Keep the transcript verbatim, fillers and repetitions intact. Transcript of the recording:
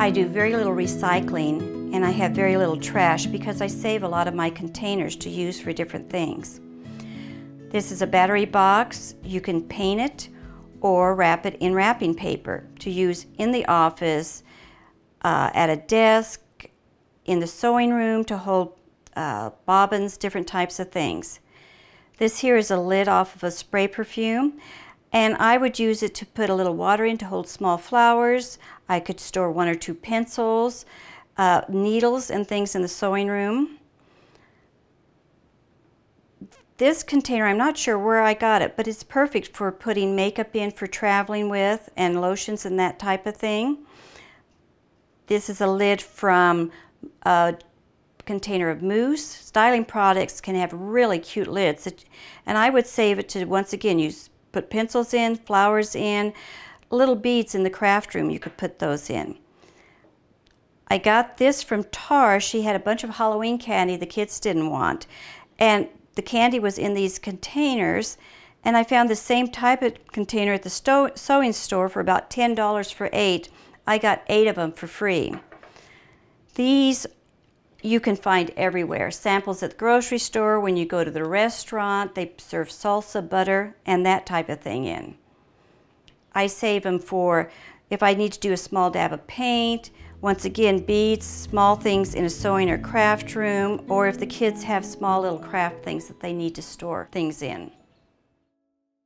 I do very little recycling and I have very little trash because I save a lot of my containers to use for different things. This is a battery box. You can paint it or wrap it in wrapping paper to use in the office, uh, at a desk, in the sewing room to hold uh, bobbins, different types of things. This here is a lid off of a spray perfume, and I would use it to put a little water in to hold small flowers. I could store one or two pencils, uh, needles and things in the sewing room. This container, I'm not sure where I got it, but it's perfect for putting makeup in for traveling with and lotions and that type of thing. This is a lid from a container of mousse. Styling products can have really cute lids, and I would save it to, once again, use put pencils in, flowers in, little beads in the craft room, you could put those in. I got this from Tara. She had a bunch of Halloween candy the kids didn't want, and the candy was in these containers, and I found the same type of container at the sewing store for about ten dollars for eight. I got eight of them for free. These you can find everywhere. Samples at the grocery store, when you go to the restaurant, they serve salsa, butter, and that type of thing in. I save them for if I need to do a small dab of paint, once again beads, small things in a sewing or craft room, or if the kids have small little craft things that they need to store things in.